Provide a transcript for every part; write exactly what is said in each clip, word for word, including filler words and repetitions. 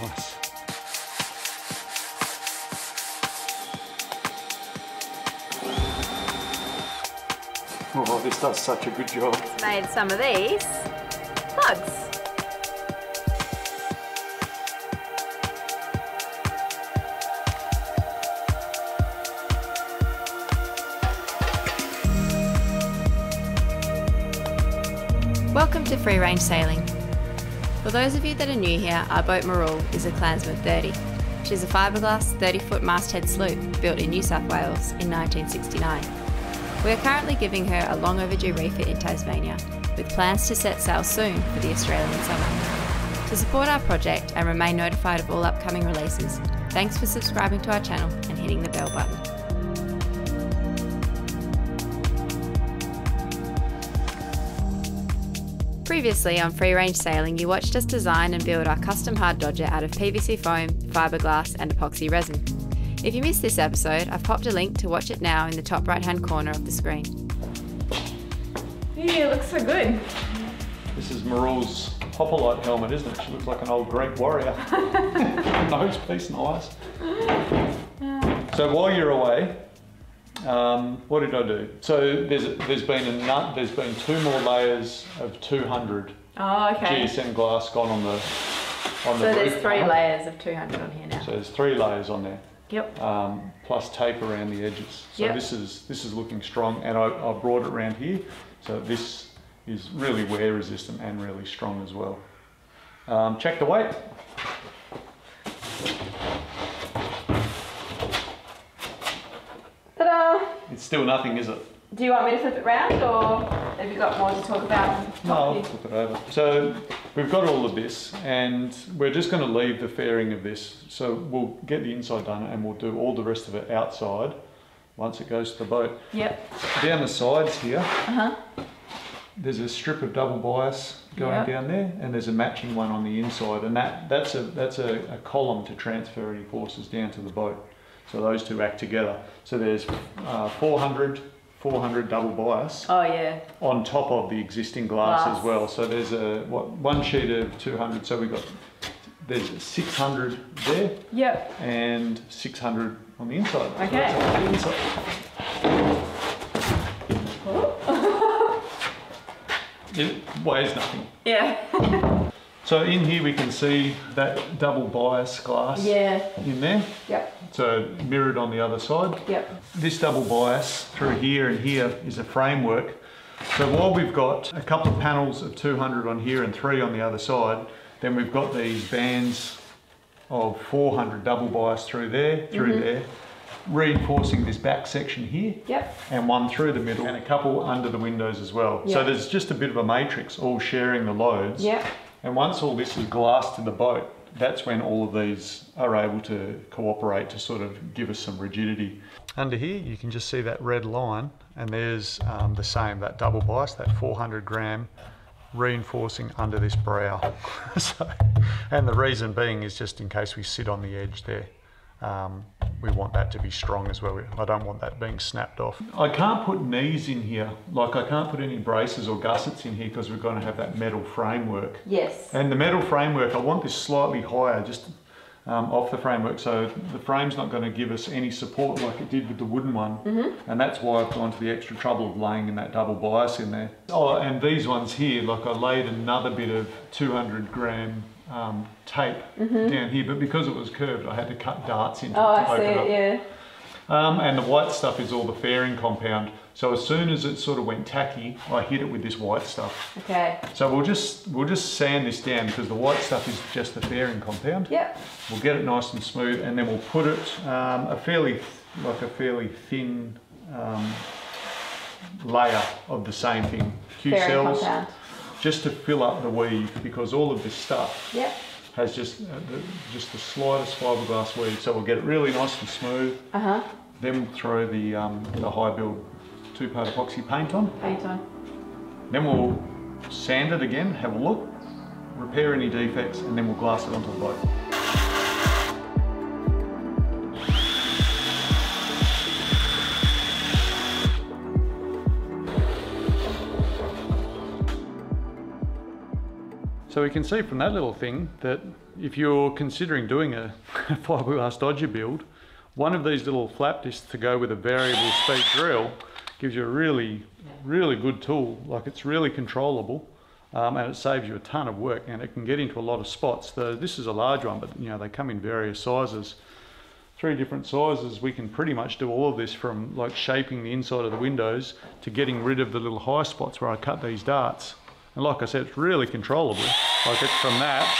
Nice. Oh, this does such a good job. It's made some of these plugs. Welcome to Free Range Sailing. For those of you that are new here, our boat Mirrool is a Klansman thirty. She's a fiberglass thirty foot masthead sloop built in New South Wales in nineteen sixty-nine. We are currently giving her a long overdue refit in Tasmania, with plans to set sail soon for the Australian summer. To support our project and remain notified of all upcoming releases, thanks for subscribing to our channel and hitting the bell button. Previously on Free Range Sailing, you watched us design and build our custom hard dodger out of P V C foam, fiberglass and epoxy resin. If you missed this episode, I've popped a link to watch it now in the top right hand corner of the screen. Yeah, it looks so good. This is Mirrool's Hoplite helmet, isn't it? She looks like an old Greek warrior. Nose piece, nice. So while you're away, Um, what did I do? So there's there's been a nut, there's been two more layers of two hundred oh, okay. G S M glass gone on the on the. So there's three part. layers of two hundred on here now. So there's three layers on there. Yep. Um, plus tape around the edges. So yep. this is this is looking strong, and I, I brought it around here. So this is really wear resistant and really strong as well. Um, check the weight. It's still nothing, is it? Do you want me to flip it round, or have you got more to talk about? No, I'll flip it over. So we've got all of this, and we're just going to leave the fairing of this. So we'll get the inside done, and we'll do all the rest of it outside once it goes to the boat. Yep. Down the sides here, uh-huh. there's a strip of double bias going yep. down there, and there's a matching one on the inside, and that, that's, a, that's a, a column to transfer any forces down to the boat. So those two act together. So there's uh, four hundred, four hundred double bias. Oh yeah. On top of the existing glass, glass. as well. So there's a what one sheet of two hundred. So we've got there's six hundred there. Yep. And six hundred on the inside. Okay. So on the inside. It weighs nothing. Yeah. So in here we can see that double bias glass yeah. in there. Yep. So mirrored on the other side. Yep. This double bias through here and here is a framework. So while we've got a couple of panels of two hundred on here and three on the other side, then we've got these bands of four hundred double bias through there, through mm-hmm. there, reinforcing this back section here. Yep. And one through the middle and a couple under the windows as well. Yep. So there's just a bit of a matrix all sharing the loads. Yep. And once all this is glassed to the boat, that's when all of these are able to cooperate to sort of give us some rigidity. Under here, you can just see that red line, and there's um, the same, that double bias, that four hundred gram reinforcing under this brow. so, and the reason being is just in case we sit on the edge there. Um, we want that to be strong as well. I don't want that being snapped off. I can't put knees in here. Like I can't put any braces or gussets in here because we're going to have that metal framework. Yes. And the metal framework, I want this slightly higher just um, off the framework. So the frame's not going to give us any support like it did with the wooden one. Mm-hmm. And that's why I've gone to the extra trouble of laying in that double bias in there. Oh, and these ones here, like I laid another bit of two hundred gram Um, tape mm-hmm. down here, but because it was curved I had to cut darts into oh, it to I open see it up. Yeah. Um, and the white stuff is all the fairing compound, so as soon as it sort of went tacky I hit it with this white stuff. Okay. So we'll just we'll just sand this down because the white stuff is just the fairing compound. Yep. We'll get it nice and smooth, and then we'll put it um, a fairly like a fairly thin um, layer of the same thing. Q-cells. Just to fill up the weave, because all of this stuff yep. has just uh, the, just the slightest fiberglass weave. So we'll get it really nice and smooth. Uh huh. Then we'll throw the um, the high build two-part epoxy paint on. Paint on. Then we'll sand it again, have a look, repair any defects, and then we'll glass it onto the boat. So we can see from that little thing that if you're considering doing a fiberglass dodger build, one of these little flap discs to go with a variable speed drill gives you a really, really good tool. Like, it's really controllable, um, and it saves you a ton of work, and it can get into a lot of spots. Though this is a large one, but you know, they come in various sizes. Three different sizes. We can pretty much do all of this, from like shaping the inside of the windows to getting rid of the little high spots where I cut these darts. And like I said, it's really controllable. Like, it's from that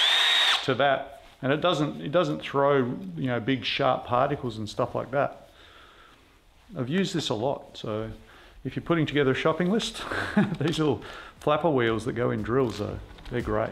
to that, and it doesn't it doesn't throw, you know, big sharp particles and stuff like that. I've used this a lot, so if you're putting together a shopping list, these little flapper wheels that go in drills, though, they're great.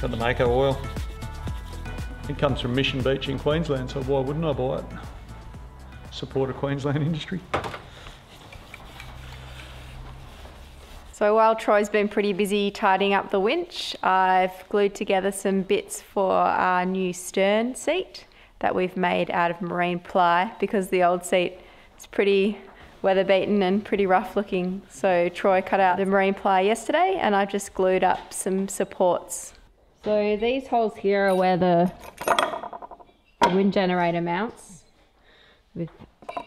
Got the Mako oil. It comes from Mission Beach in Queensland, so why wouldn't I buy it? Support a Queensland industry. So while Troy's been pretty busy tidying up the winch, I've glued together some bits for our new stern seat that we've made out of marine ply, because the old seat is pretty weather beaten and pretty rough looking. So Troy cut out the marine ply yesterday, and I've just glued up some supports. So these holes here are where the, the wind generator mounts. With,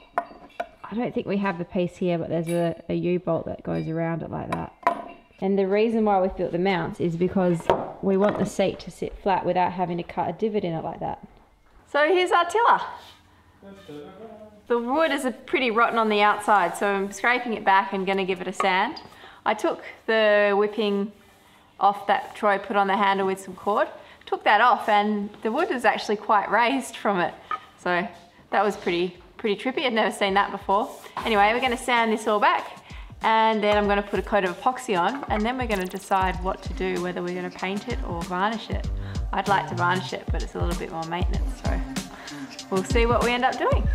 I don't think we have the piece here, but there's a, a U-bolt that goes around it like that. And the reason why we built the mounts is because we want the seat to sit flat without having to cut a divot in it like that. So here's our tiller. The wood is pretty rotten on the outside, so I'm scraping it back and going to give it a sand. I took the whipping off that Troy put on the handle with some cord, took that off, and the wood is actually quite raised from it. So that was pretty, pretty trippy. I'd never seen that before. Anyway, we're gonna sand this all back, and then I'm gonna put a coat of epoxy on, and then we're gonna decide what to do, whether we're gonna paint it or varnish it. I'd like to varnish it, but it's a little bit more maintenance, so we'll see what we end up doing.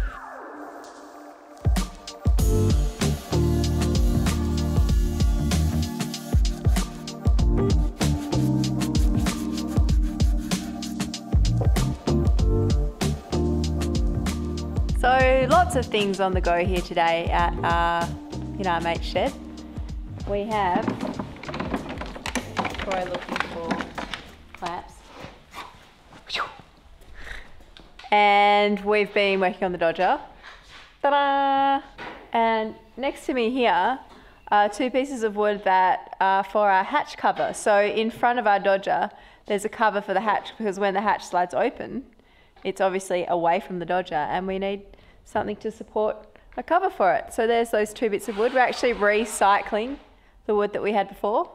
So lots of things on the go here today at our, in our mate shed. We have, Troy looking for clamps. And we've been working on the Dodger. Ta-da! And next to me here are two pieces of wood that are for our hatch cover. So in front of our Dodger, there's a cover for the hatch, because when the hatch slides open, it's obviously away from the Dodger, and we need something to support a cover for it. So there's those two bits of wood. We're actually recycling the wood that we had before,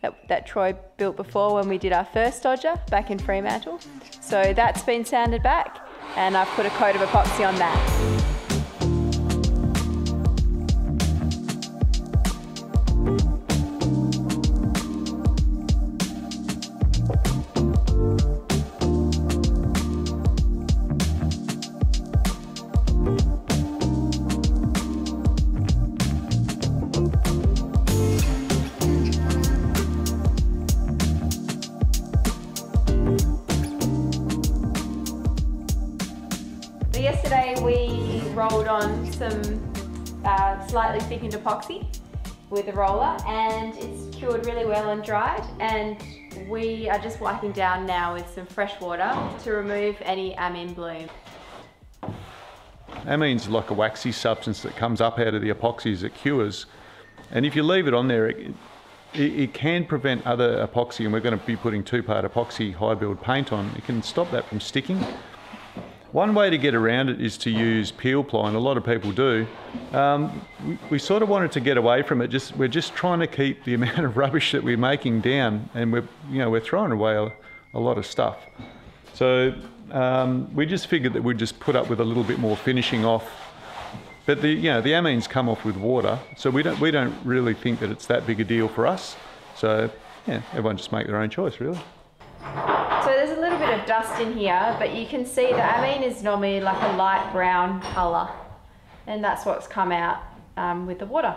that, that Troy built before when we did our first Dodger back in Fremantle. So that's been sanded back, and I've put a coat of epoxy on that. Slightly thickened epoxy with a roller, and it's cured really well and dried, and we are just wiping down now with some fresh water to remove any amine bloom. Amine's like a waxy substance that comes up out of the epoxy as it cures, and if you leave it on there, it, it, it can prevent other epoxy, and we're going to be putting two-part epoxy high build paint on. It can stop that from sticking. One way to get around it is to use peel ply, and a lot of people do. Um, we, we sort of wanted to get away from it. Just we're just trying to keep the amount of rubbish that we're making down, and we're you know we're throwing away a, a lot of stuff. So um, we just figured that we'd just put up with a little bit more finishing off. But the you know the amines come off with water, so we don't we don't really think that it's that big a deal for us. So yeah, everyone just make their own choice, really. So there's a little bit of dust in here, but you can see the amine is normally like a light brown colour, and that's what's come out um, with the water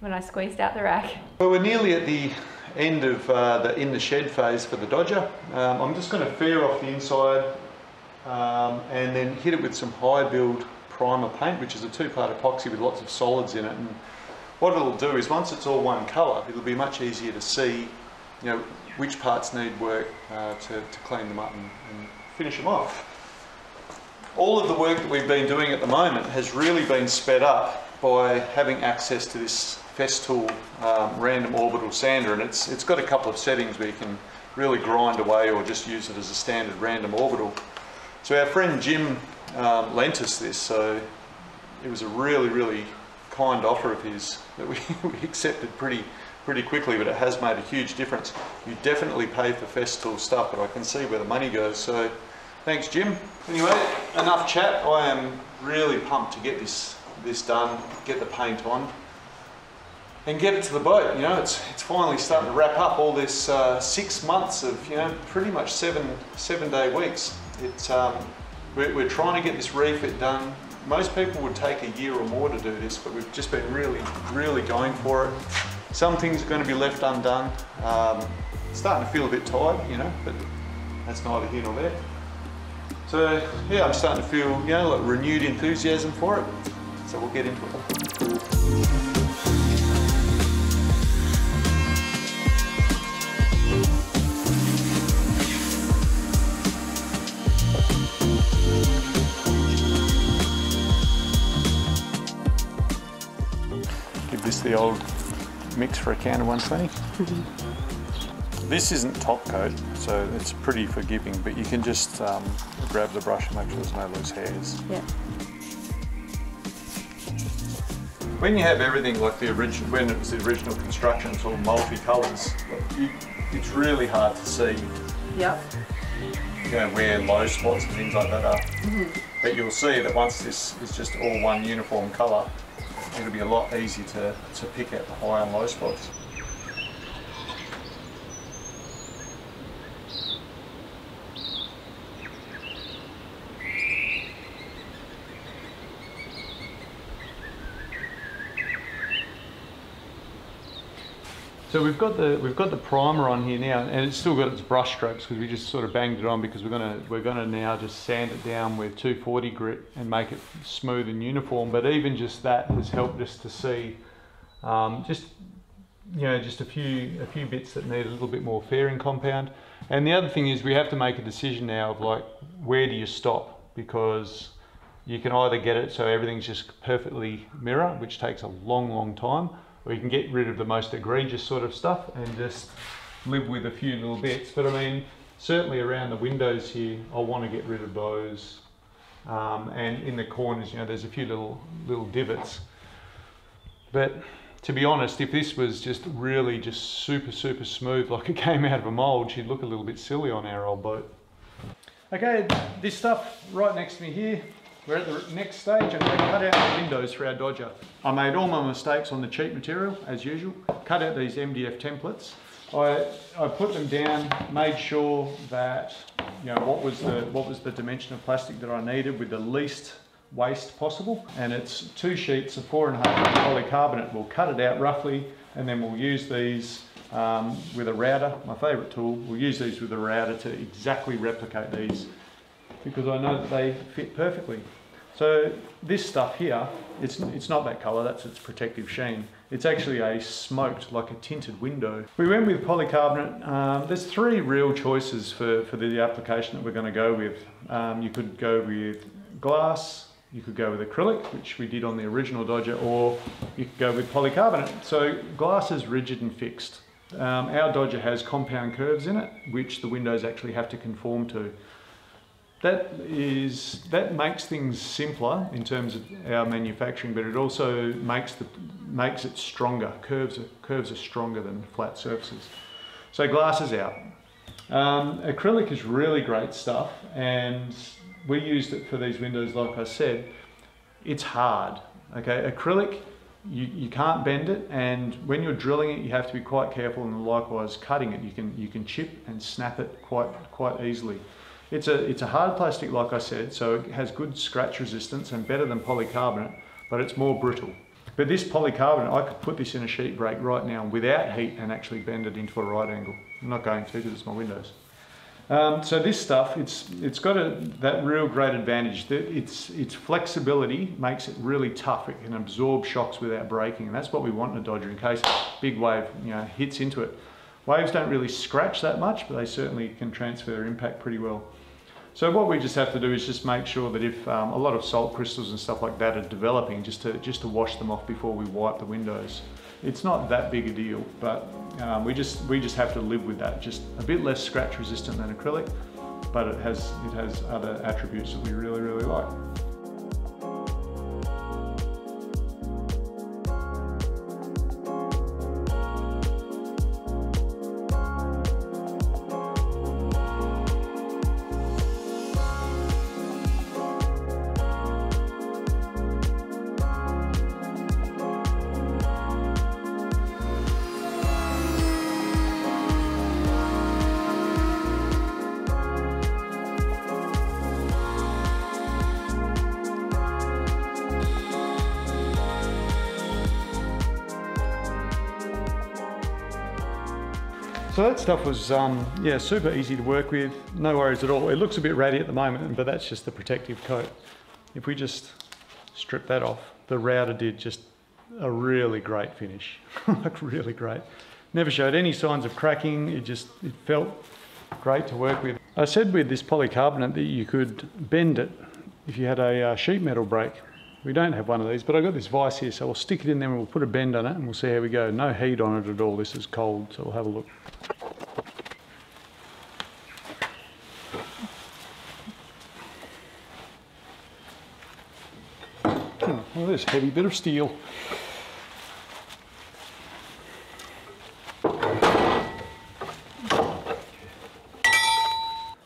when I squeezed out the rag. Well, we're nearly at the end of uh, the in the shed phase for the Dodger. Um, I'm just going to fair off the inside um, and then hit it with some high build primer paint, which is a two-part epoxy with lots of solids in it. And what it'll do is once it's all one colour, it'll be much easier to see, you know, which parts need work uh, to, to clean them up and, and finish them off. All of the work that we've been doing at the moment has really been sped up by having access to this Festool um, random orbital sander, and it's it's got a couple of settings where you can really grind away or just use it as a standard random orbital. So our friend Jim um, lent us this, so it was a really really kind offer of his that we, we accepted pretty pretty quickly, but it has made a huge difference. You definitely pay for Festool stuff, but I can see where the money goes, so thanks Jim. Anyway, enough chat. I am really pumped to get this this done, get the paint on and get it to the boat. You know, it's it's finally starting to wrap up all this uh, six months of, you know, pretty much seven seven day weeks. It's um, we're, we're trying to get this refit done. Most people would take a year or more to do this, but we've just been really really going for it. Some things are going to be left undone. Um, it's starting to feel a bit tired, you know, but that's neither here nor there. So yeah, I'm starting to feel, you know, like renewed enthusiasm for it. So we'll get into it. The old mix for a can of one twenty. This isn't top coat, so it's pretty forgiving, but you can just um, grab the brush and make sure there's no loose hairs. Yeah. When you have everything like the original, when it was the original construction, it's all multi-colours, it's really hard to see. Yep. You know, where low spots and things like that are. Mm-hmm. But you'll see that once this is just all one uniform colour, it'll be a lot easier to, to pick out the high and low spots. So we've got the we've got the primer on here now, and it's still got its brush strokes because we just sort of banged it on, because we're gonna we're gonna now just sand it down with two forty grit and make it smooth and uniform. But even just that has helped us to see um, just you know just a few a few bits that need a little bit more fairing compound. And the other thing is we have to make a decision now of like, where do you stop, because you can either get it so everything's just perfectly mirror, which takes a long long time, or you can get rid of the most egregious sort of stuff and just live with a few little bits. But I mean, certainly around the windows here, I want to get rid of those. Um, and in the corners, you know, there's a few little little divots. But to be honest, if this was just really just super, super smooth, like it came out of a mould, she'd look a little bit silly on our old boat. Okay, this stuff right next to me here, we're at the next stage, and we're going to cut out the windows for our Dodger. I made all my mistakes on the cheap material, as usual. Cut out these M D F templates. I, I put them down, made sure that, you know, what was, the, what was the dimension of plastic that I needed with the least waste possible. And it's two sheets of four and a half polycarbonate. We'll cut it out roughly, and then we'll use these um, with a router, my favourite tool. We'll use these with a router to exactly replicate these, because I know that they fit perfectly. So this stuff here, it's, it's not that colour, that's its protective sheen. It's actually a smoked, like a tinted window. We went with polycarbonate. Um, there's three real choices for, for the application that we're going to go with. Um, you could go with glass, you could go with acrylic, which we did on the original Dodger, or you could go with polycarbonate. So glass is rigid and fixed. Um, our Dodger has compound curves in it, which the windows actually have to conform to. That is, that makes things simpler in terms of our manufacturing, but it also makes the makes it stronger. Curves are, curves are stronger than flat surfaces. So glass is out. Um, acrylic is really great stuff, and we used it for these windows, like I said. It's hard, okay? Acrylic you, you can't bend it, and when you're drilling it you have to be quite careful, and likewise cutting it. You can you can chip and snap it quite quite easily. It's a, it's a hard plastic, like I said, so it has good scratch resistance and better than polycarbonate, but it's more brittle. But this polycarbonate, I could put this in a sheet brake right now without heat and actually bend it into a right angle. I'm not going to because it's my windows. Um, so this stuff, it's it's got a, that real great advantage that its its flexibility makes it really tough. It can absorb shocks without breaking, and that's what we want in a Dodger in case a big wave you know hits into it. Waves don't really scratch that much, but they certainly can transfer impact pretty well. So what we just have to do is just make sure that if um, a lot of salt crystals and stuff like that are developing, just to just to wash them off before we wipe the windows. It's not that big a deal, but um, we just we just have to live with that. Just a bit less scratch resistant than acrylic, but it has it has other attributes that we really really like. So that stuff was um, yeah, super easy to work with, no worries at all. It looks a bit ratty at the moment, but that's just the protective coat. If we just strip that off, the router did just a really great finish. Looked really great. Never showed any signs of cracking, it just it felt great to work with. I said with this polycarbonate that you could bend it if you had a uh, sheet metal brake. We don't have one of these, but I've got this vice here, so we'll stick it in there and we'll put a bend on it and we'll see how we go. No heat on it at all, this is cold, so we'll have a look. Oh, well, there's a heavy bit of steel.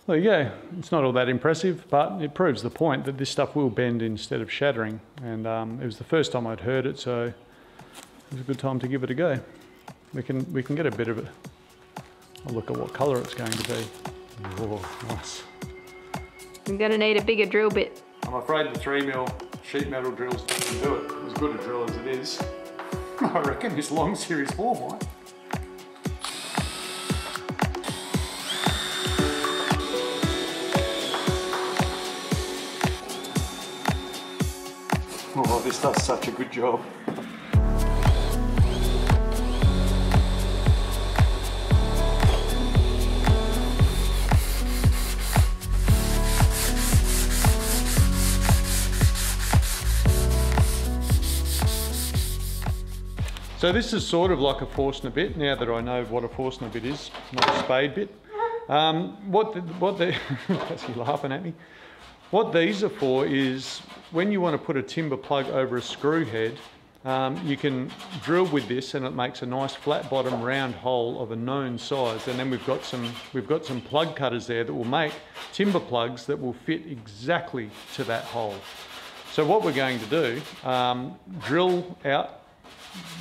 There you go, it's not all that impressive, but it proves the point that this stuff will bend instead of shattering, and um, it was the first time I'd heard it, so it was a good time to give it a go. We can we can get a bit of it. I'll look at what colour it's going to be. Whoa, nice. You're going to need a bigger drill bit. I'm afraid the three mil sheet metal drills doesn't do it, as good a drill as it is. I reckon this long series four might. Oh, this does such a good job. So this is sort of like a Forstner bit, now that I know what a Forstner bit is, not a spade bit. Um, what the, what the, that's you laughing at me. What these are for is when you want to put a timber plug over a screw head, um, you can drill with this and it makes a nice flat bottom round hole of a known size, and then we've got some we've got some plug cutters there that will make timber plugs that will fit exactly to that hole. So what we're going to do, um, drill out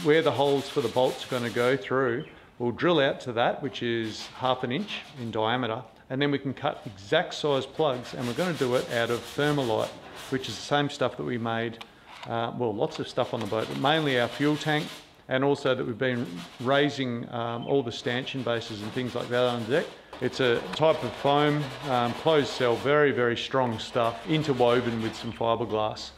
where the holes for the bolts are going to go through. We'll drill out to that, which is half an inch in diameter, and then we can cut exact size plugs, and we're going to do it out of Thermolite, which is the same stuff that we made, uh, well, lots of stuff on the boat, but mainly our fuel tank, and also that we've been raising um, all the stanchion bases and things like that on the deck. It's a type of foam, um, closed cell, very, very strong stuff, interwoven with some fiberglass.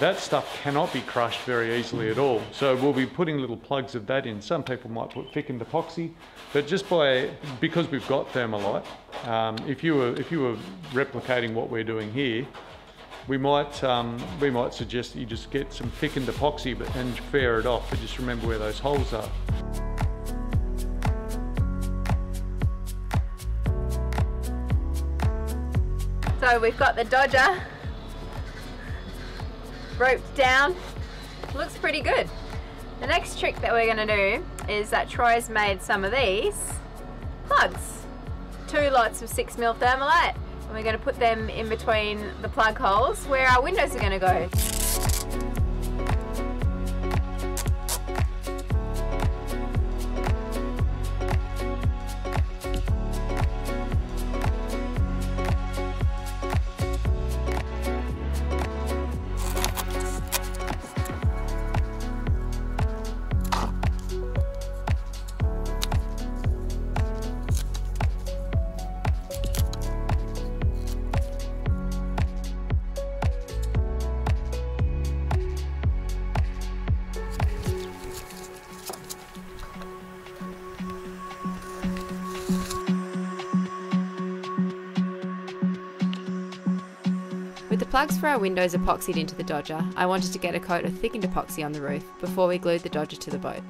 That stuff cannot be crushed very easily at all. So we'll be putting little plugs of that in. Some people might put thickened epoxy, but just by, because we've got Thermalite, um, if you were if you were replicating what we're doing here, we might um, we might suggest that you just get some thickened epoxy but and fair it off, but just remember where those holes are. So we've got the Dodger roped down, looks pretty good. The next trick that we're going to do is that Troy's made some of these plugs, two lots of six mil Thermalite, and we're going to put them in between the plug holes where our windows are going to go. the plugs for our windows epoxied into the dodger, I wanted to get a coat of thickened epoxy on the roof before we glued the dodger to the boat.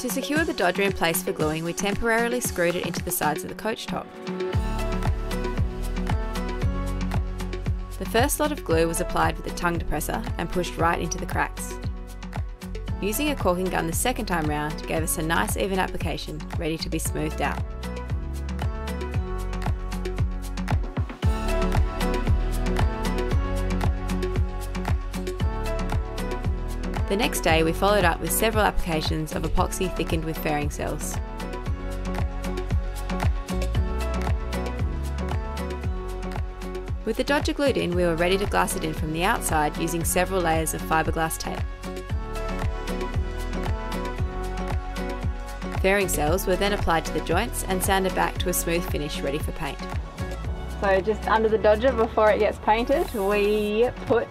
To secure the dodger in place for gluing, we temporarily screwed it into the sides of the coach top. The first lot of glue was applied with a tongue depressor and pushed right into the cracks. Using a caulking gun the second time round gave us a nice even application, ready to be smoothed out. The next day we followed up with several applications of epoxy thickened with fairing cells. With the dodger glued in, we were ready to glass it in from the outside using several layers of fiberglass tape. Fairing cells were then applied to the joints and sanded back to a smooth finish ready for paint. So just under the dodger before it gets painted, we put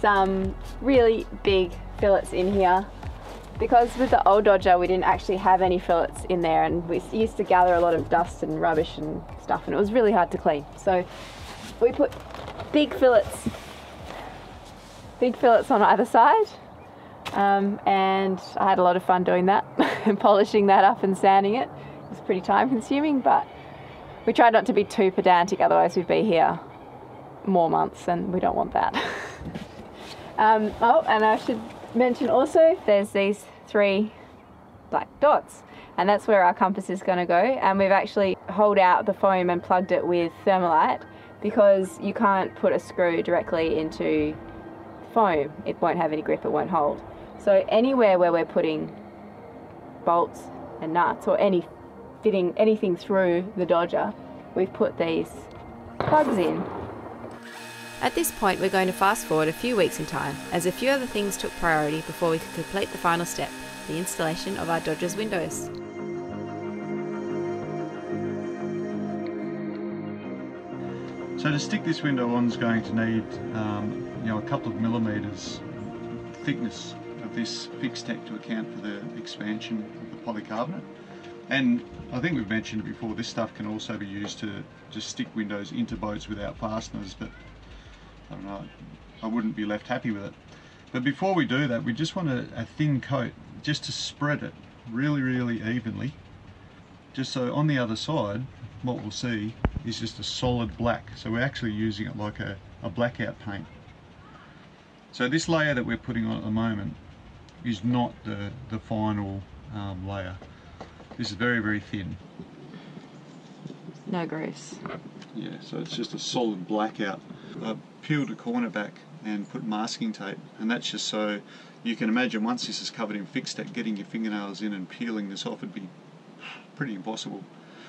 some really big fillets in here. Because with the old dodger we didn't actually have any fillets in there and we used to gather a lot of dust and rubbish and stuff and it was really hard to clean. So we put big fillets, big fillets on either side, um, and I had a lot of fun doing that and polishing that up and sanding it. It was pretty time consuming, but we tried not to be too pedantic, otherwise we'd be here more months and we don't want that. um, oh, and I should mention also there's these three black dots and that's where our compass is going to go, and we've actually holed out the foam and plugged it with Thermolite, because you can't put a screw directly into foam. It won't have any grip, it won't hold. So anywhere where we're putting bolts and nuts or any fitting anything through the dodger, we've put these plugs in. At this point we're going to fast forward a few weeks in time, as a few other things took priority before we could complete the final step, the installation of our dodger's windows. So to stick this window on is going to need um, you know, a couple of millimetres thickness of this Fix-Tec to account for the expansion of the polycarbonate. And I think we've mentioned before, this stuff can also be used to just stick windows into boats without fasteners, but I don't know, I wouldn't be left happy with it. But before we do that, we just want a, a thin coat just to spread it really, really evenly, just so on the other side, what we'll see is just a solid black, so we're actually using it like a, a blackout paint. So this layer that we're putting on at the moment is not the, the final um, layer. This is very, very thin. No grease. Yeah, so it's just a solid blackout. I peeled a corner back and put masking tape, and that's just so you can imagine once this is covered in Fix-Tec, getting your fingernails in and peeling this off would be pretty impossible.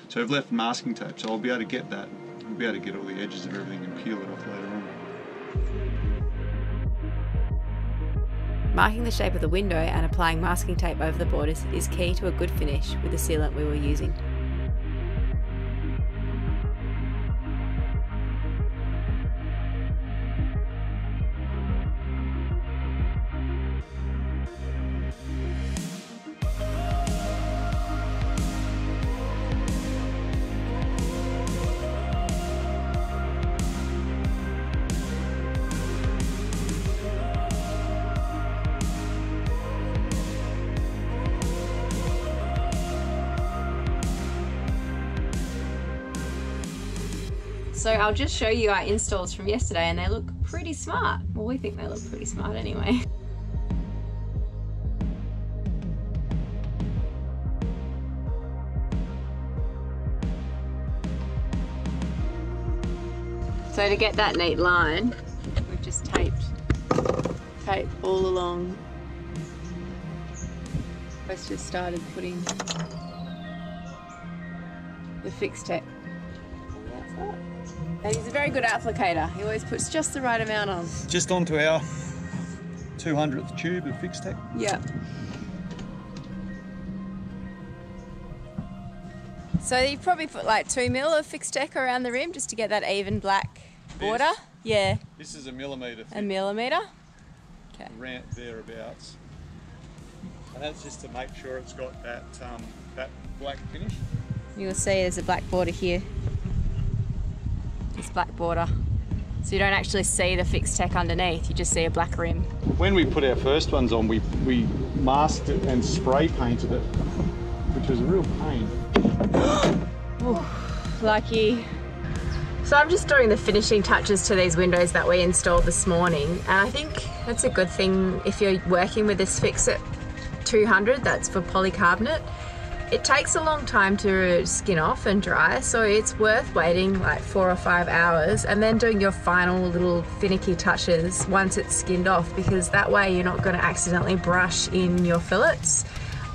So I've left masking tape, so I'll be able to get that. I'll be able to get all the edges of everything and peel it off later on. Marking the shape of the window and applying masking tape over the borders is key to a good finish with the sealant we were using. So I'll just show you our installs from yesterday and they look pretty smart. Well, we think they look pretty smart anyway. So to get that neat line, we've just taped tape all along. Let's just started putting the Fix-Tec. And he's a very good applicator. He always puts just the right amount on. Just onto our two hundredth tube of Fix-Tec. Yeah. So you probably put like two mil of Fix-Tec around the rim just to get that even black border. This, yeah. This is a millimetre thick. A millimetre. okay. Ramp thereabouts. And that's just to make sure it's got that um, that black finish. You'll see there's a black border here. This black border. So you don't actually see the Fix-Tec underneath, you just see a black rim. When we put our first ones on, we, we masked it and spray painted it, which was a real pain. Ooh, lucky. So I'm just doing the finishing touches to these windows that we installed this morning, and I think that's a good thing if you're working with this Fix-It two hundred, that's for polycarbonate. It takes a long time to skin off and dry, so it's worth waiting like four or five hours and then doing your final little finicky touches once it's skinned off, because that way you're not going to accidentally brush in your fillets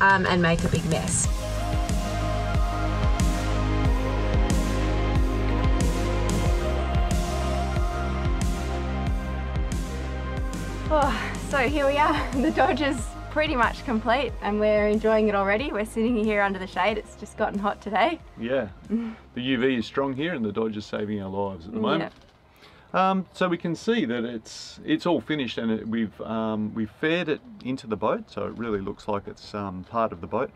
um, and make a big mess. Oh, so here we are, the Dodge is pretty much complete and we're enjoying it already. We're sitting here under the shade, it's just gotten hot today. Yeah, the U V is strong here and the Dodge is saving our lives at the moment. Yep. Um, so we can see that it's it's all finished, and it, we've, um, we've faired it into the boat, so it really looks like it's um, part of the boat.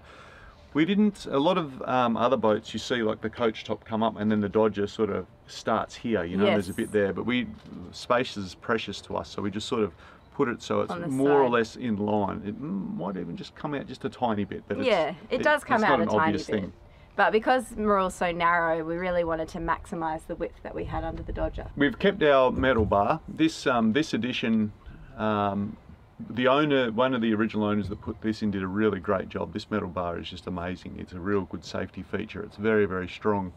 We didn't, a lot of um, other boats you see like the coach top come up and then the Dodger sort of starts here, you know, yes. There's a bit there, but we, space is precious to us, so we just sort of put it so it's more side. or less in line. It might even just come out just a tiny bit, but yeah, it's, it, it does come it's out not a an tiny bit. Thing. But because Mirrool's so narrow, we really wanted to maximise the width that we had under the Dodger. We've kept our metal bar. This um, this edition, um, the owner, one of the original owners that put this in, did a really great job. This metal bar is just amazing. It's a real good safety feature. It's very very strong.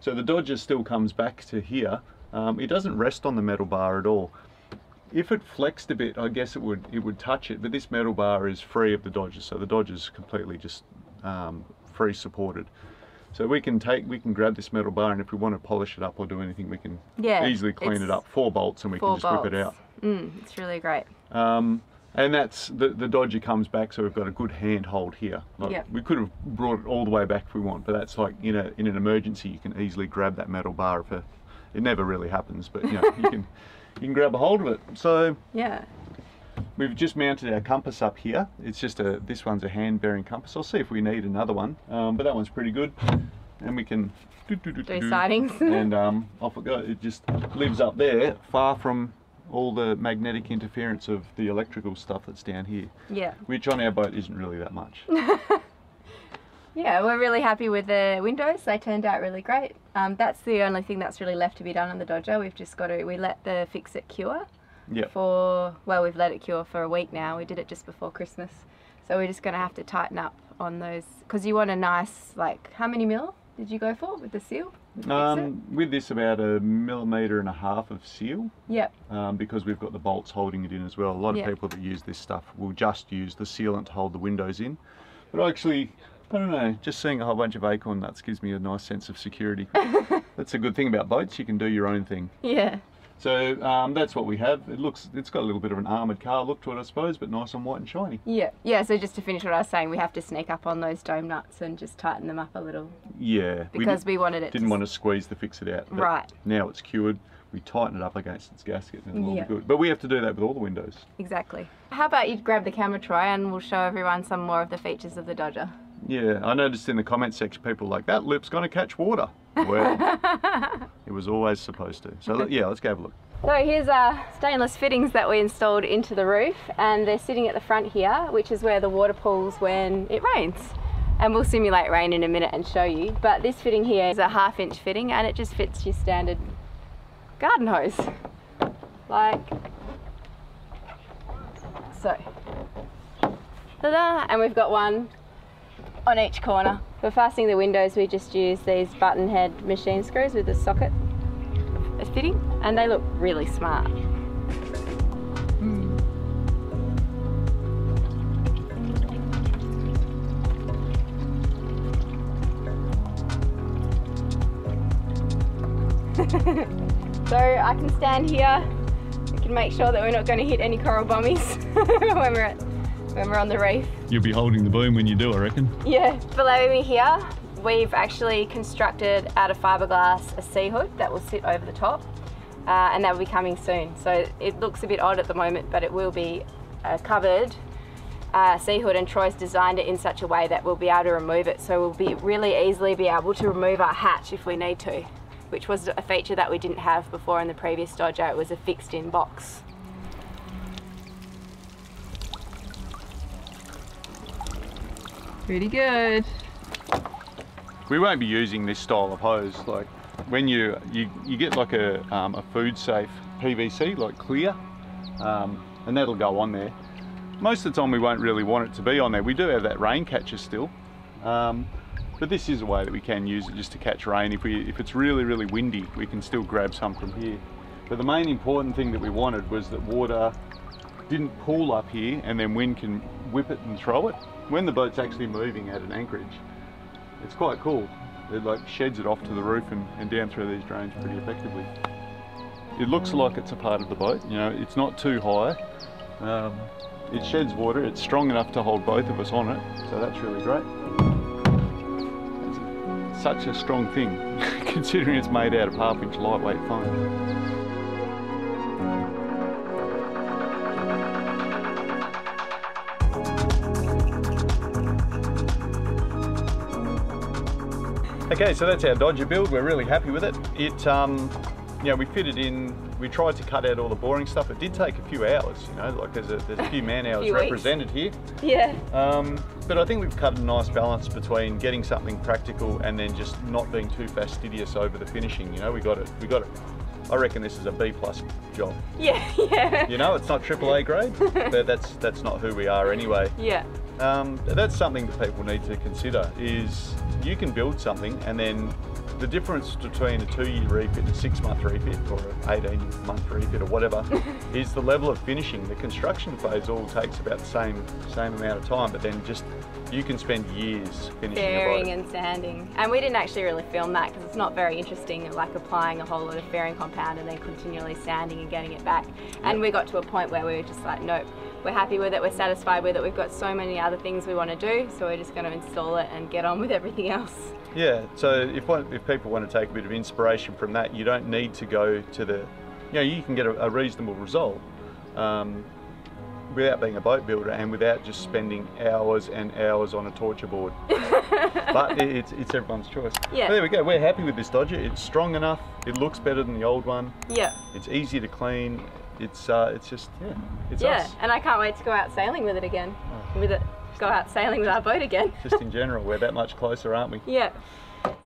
So the Dodger still comes back to here. Um, it doesn't rest on the metal bar at all. If it flexed a bit, I guess it would it would touch it, but this metal bar is free of the Dodger, so the Dodger's completely just um, free supported. So we can take we can grab this metal bar, and if we want to polish it up or do anything, we can yeah, easily clean it up. Four bolts, and we can just bolts. Whip it out. Mm, it's really great. Um, and that's the the Dodger comes back, so we've got a good handhold here. Like, yep. We could have brought it all the way back if we want, but that's like you know in an emergency, you can easily grab that metal bar. If a, it never really happens, but you know you can. You can grab a hold of it. So yeah, we've just mounted our compass up here. It's just a this one's a hand bearing compass. I'll see if we need another one, um, but that one's pretty good, and we can do, do, do, do, do sightings, and um, off it goes. It just lives up there, far from all the magnetic interference of the electrical stuff that's down here. Yeah, which on our boat isn't really that much. Yeah, we're really happy with the windows. They turned out really great. Um, that's the only thing that's really left to be done on the Dodger. We've just got to, we let the Fix-It cure yep. for, well, we've let it cure for a week now. We did it just before Christmas. So we're just going to have to tighten up on those, because you want a nice, like, how many mil did you go for with the seal? With, the um, with this, about a millimetre and a half of seal. Yep. Um, because we've got the bolts holding it in as well. A lot of yep. people that use this stuff will just use the sealant to hold the windows in. But actually, I don't know, just seeing a whole bunch of acorn nuts gives me a nice sense of security. That's a good thing about boats, you can do your own thing. Yeah. So um, that's what we have. It looks, it's got a little bit of an armoured car look to it, I suppose, but nice and white and shiny. Yeah, yeah, so just to finish what I was saying, we have to sneak up on those dome nuts and just tighten them up a little. Yeah. Because we, did, we wanted it Didn't to... want to squeeze the Fix-It out. Right. Now it's cured, we tighten it up against its gasket and it'll yeah. be good. But we have to do that with all the windows. Exactly. How about you grab the camera, Troy, and we'll show everyone some more of the features of the Dodger. Yeah, I noticed in the comment section people like, that lip's going to catch water. Well, it was always supposed to. So yeah, let's go have a look. So here's our stainless fittings that we installed into the roof, and they're sitting at the front here, which is where the water pools when it rains. And we'll simulate rain in a minute and show you. But this fitting here is a half inch fitting, and it just fits your standard garden hose. Like so. Ta-da! And we've got one on each corner. For fastening the windows, we just use these button head machine screws with a socket a fitting, and they look really smart. Mm. So I can stand here, we can make sure that we're not going to hit any coral bommies when we're at when we're on the reef. You'll be holding the boom when you do, I reckon. Yeah. Below me here, we've actually constructed out of fiberglass a sea hood that will sit over the top, uh, and that will be coming soon. So it looks a bit odd at the moment, but it will be uh, cupboard, uh, Seahood and Troy's designed it in such a way that we'll be able to remove it. So we'll be really easily be able to remove our hatch if we need to, which was a feature that we didn't have before in the previous Dodger. It was a fixed in box. Pretty good. We won't be using this style of hose. Like when you you, you get like a, um, a food safe P V C, like clear, um, and that'll go on there. Most of the time we won't really want it to be on there. We do have that rain catcher still, um, but this is a way that we can use it just to catch rain. If we if it's really, really windy, we can still grab some from here. But the main important thing that we wanted was that water didn't pool up here and then wind can whip it and throw it. When the boat's actually moving at an anchorage, it's quite cool. It like sheds it off to the roof and, and down through these drains pretty effectively. It looks like it's a part of the boat, you know, it's not too high. Um, it sheds water, it's strong enough to hold both of us on it, so that's really great. It's such a strong thing, considering it's made out of half inch lightweight foam. Okay, so that's our Dodger build. We're really happy with it. It, um, you know, we fitted in, we tried to cut out all the boring stuff. It did take a few hours, you know, like there's a, there's a few man hours few represented weeks. here. Yeah. Um, but I think we've cut a nice balance between getting something practical and then just not being too fastidious over the finishing. You know, we got it, we got it. I reckon this is a B plus job. Yeah, yeah. You know, it's not triple A grade, but that's, that's not who we are anyway. Yeah. Um, that's something that people need to consider is you can build something and then the difference between a two-year refit, a six-month refit or an eighteen-month refit or whatever is the level of finishing. The construction phase all takes about the same same amount of time, but then just you can spend years finishing a boat. Fairing and sanding. And we didn't actually really film that because it's not very interesting, like applying a whole lot of fairing compound and then continually sanding and getting it back. And we got to a point where we were just like, nope. We're happy with it, we're satisfied with it, we've got so many other things we want to do, so we're just going to install it and get on with everything else. Yeah, so if, one, if people want to take a bit of inspiration from that, you don't need to go to the, you know, you can get a, a reasonable result um, without being a boat builder and without just spending hours and hours on a torture board. But it, it's, it's everyone's choice. Yeah. But there we go, we're happy with this Dodger, it's strong enough, it looks better than the old one. Yeah. It's easy to clean. It's uh, it's just, yeah, it's yeah, us. Yeah, and I can't wait to go out sailing with it again, oh. with it, go out sailing with our boat again. Just in general, we're that much closer, aren't we? Yeah.